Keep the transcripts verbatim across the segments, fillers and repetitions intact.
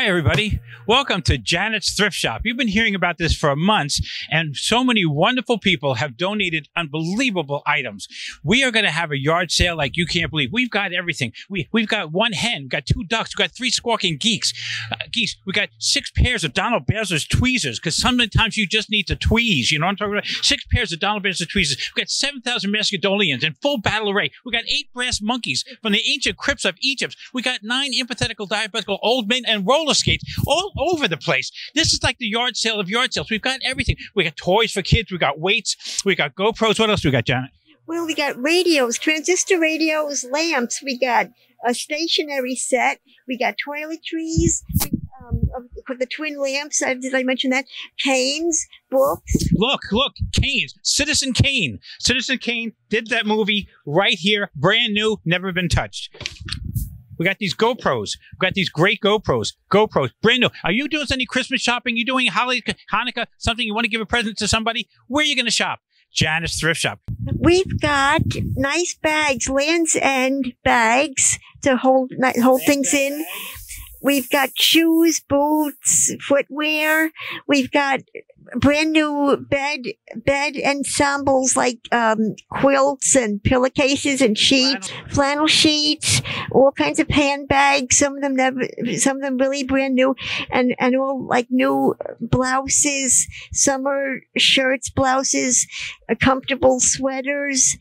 Hi, everybody. Welcome to Janet's Thrift Shop. You've been hearing about this for months, and so many wonderful people have donated unbelievable items. We are going to have a yard sale like you can't believe. We've got everything. We, we've got one hen. We've got two ducks. We've got three squawking geeks. Uh, geese. We've got six pairs of Donald Bezler's tweezers, because sometimes you just need to tweeze. You know what I'm talking about? Six pairs of Donald Bezler's tweezers. We've got seven thousand Macedonians in full battle array. We've got eight brass monkeys from the ancient crypts of Egypt. We've got nine empathetical, diabetical old men and roller skates all over the place. This is like the yard sale of yard sales. We've got everything. We got toys for kids. We got weights. We got GoPros. What else do we got, Janet? Well, we got radios, transistor radios, lamps. We got a stationery set. We got toiletries. Um, with the twin lamps, uh, did I mention that? Canes, books. Look, look, Canes. Citizen Kane. Citizen Kane did that movie right here, brand new, never been touched. We got these GoPros. We got these great GoPros. GoPros, brand new. Are you doing any Christmas shopping? You doing Hanukkah, something you want to give a present to somebody? Where are you going to shop? Janet's Thrift Shop. We've got nice bags, Land's End bags to hold hold things in. We've got shoes, boots, footwear. We've got brand new bed bed ensembles like um, quilts and pillowcases and sheets, flannel. flannel sheets, all kinds of handbags. Some of them never, some of them really brand new, and and all like new blouses, summer shirts, blouses, comfortable sweaters,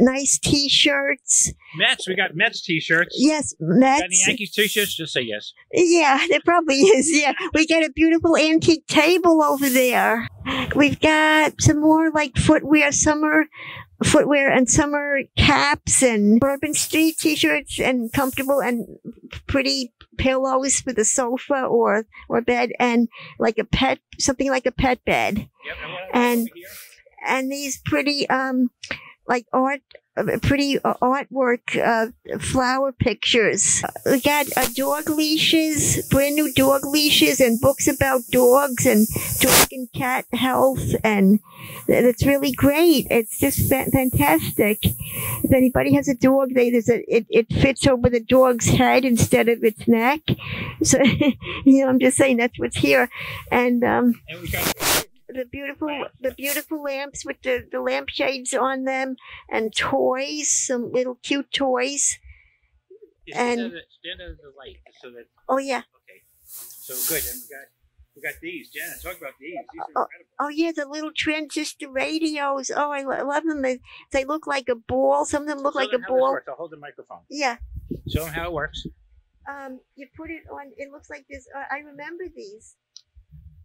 nice T-shirts. Mets, we got Mets T-shirts. Yes, Mets. Got any Yankees T-shirts? Just say yes. Yeah, there probably is. Yeah, we got a beautiful antique table over there. We've got some more like footwear, summer footwear and summer caps and Bourbon Street T-shirts and comfortable and pretty pillows for the sofa or or bed and like a pet, something like a pet bed. Yep, and and, and these pretty um. like art, pretty artwork, uh, flower pictures. We got uh, dog leashes, brand new dog leashes and books about dogs and dog and cat health. And it's really great. It's just fantastic. If anybody has a dog, they, there's a, it, it fits over the dog's head instead of its neck. So, you know, I'm just saying that's what's here. And, um, and we got The beautiful, the beautiful lamps with the, the lampshades on them and toys, some little cute toys. Is and stand under the light so that. Oh yeah. Okay, so good. And we got we got these. Janet, talk about these. These are oh, incredible. Oh yeah, the little transistor radios. Oh, I lo love them. They they look like a ball. Some of them look Show like them a how ball. This works. I'll hold the microphone. Yeah. Show them how it works. Um, you put it on. It looks like this. Uh, I remember these.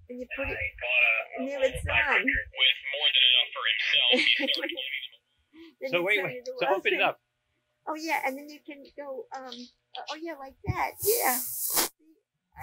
And you put it, and there it's on. With more than enough for himself, he started giving them. So wait, wait. So open it up. Oh yeah, and then you can go. Um. Oh yeah, like that. Yeah.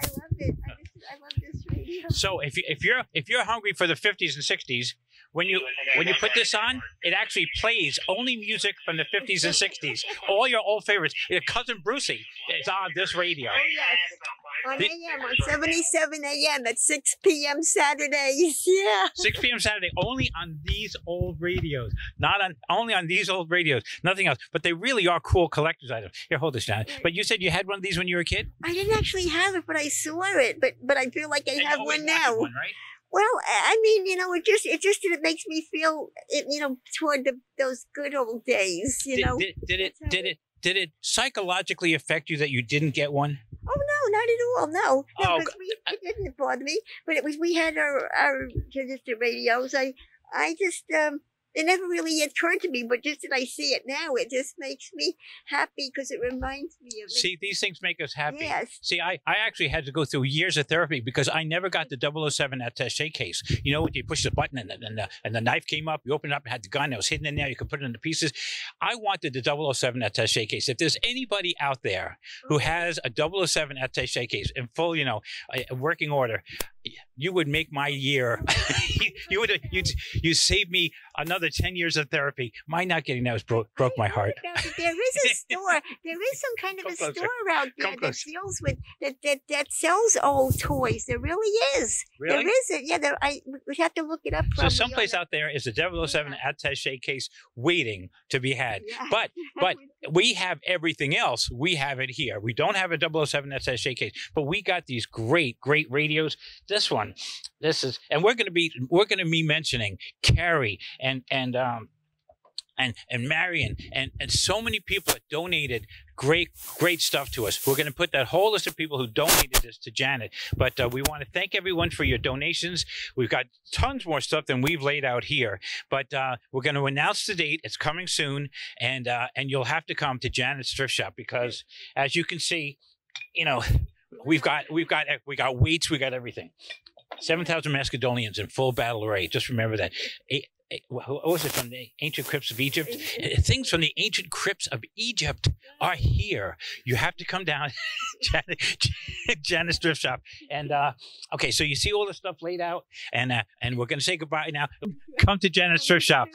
I love it. I, just, I love this radio. So if you, if you're if you're hungry for the fifties and sixties, when you when you put this on, it actually plays only music from the fifties and sixties. All your old favorites. Your cousin Brucie is on this radio. Oh yes. On A M, on seventy-seven A M at six P M Saturdays. Yeah. six P M Saturday, only on these old radios. Not on, only on these old radios. Nothing else. But they really are cool collector's items. Here, hold this down. But you said you had one of these when you were a kid? I didn't actually have it, but I saw it. But but I feel like I and have one now. One, right? Well, I mean, you know, it just it just it makes me feel, it, you know, toward the, those good old days. You did, know. Did, did it did it did it psychologically affect you that you didn't get one? Oh no, not at all. No, no, oh, we, it didn't bother me. But it was we had our our transistor radios. I I just um it never really occurred to me, but just that I see it now, it just makes me happy because it reminds me of. See, these things make us happy. Yes. See, I I actually had to go through years of therapy because I never got the double oh seven attaché case. You know, you push the button and and the, and the knife came up. You opened it up and had the gun that was hidden in there. You could put it into pieces. I wanted the double oh seven attaché case. If there's anybody out there who has a double oh seven attaché case in full, you know, a working order, you would make my year. You would you you saved me another ten years of therapy. My not getting that was bro broke my heart. There is a store. There is some kind of Come a closer. store out there that deals with that, that that sells old toys. There really is. Really? There is it. Yeah. There, I would have to look it up. So someplace out there is a double oh seven attaché case waiting to be had. Yeah. But but We have everything else. We have it here. We don't have a double oh seven S S A case, but we got these great, great radios. This one, this is, and we're going to be, we're going to be mentioning Carrie and, and, um, and, and Marion and, and so many people that donated great, great stuff to us. We're going to put that whole list of people who donated this to Janet. But uh, we want to thank everyone for your donations. We've got tons more stuff than we've laid out here. But uh, we're going to announce the date. It's coming soon. And, uh, and you'll have to come to Janet's thrift shop because, as you can see, you know, we've got, we've got, we got weights. We got everything. seven thousand Macedonians in full battle array. Just remember that. Eight, What was it from the ancient crypts of Egypt? Things from the ancient crypts of Egypt are here. You have to come down, Janet, Janet's thrift shop. And uh, okay, so you see all the stuff laid out, and uh, and we're going to say goodbye now. Come to Janet's thrift shop.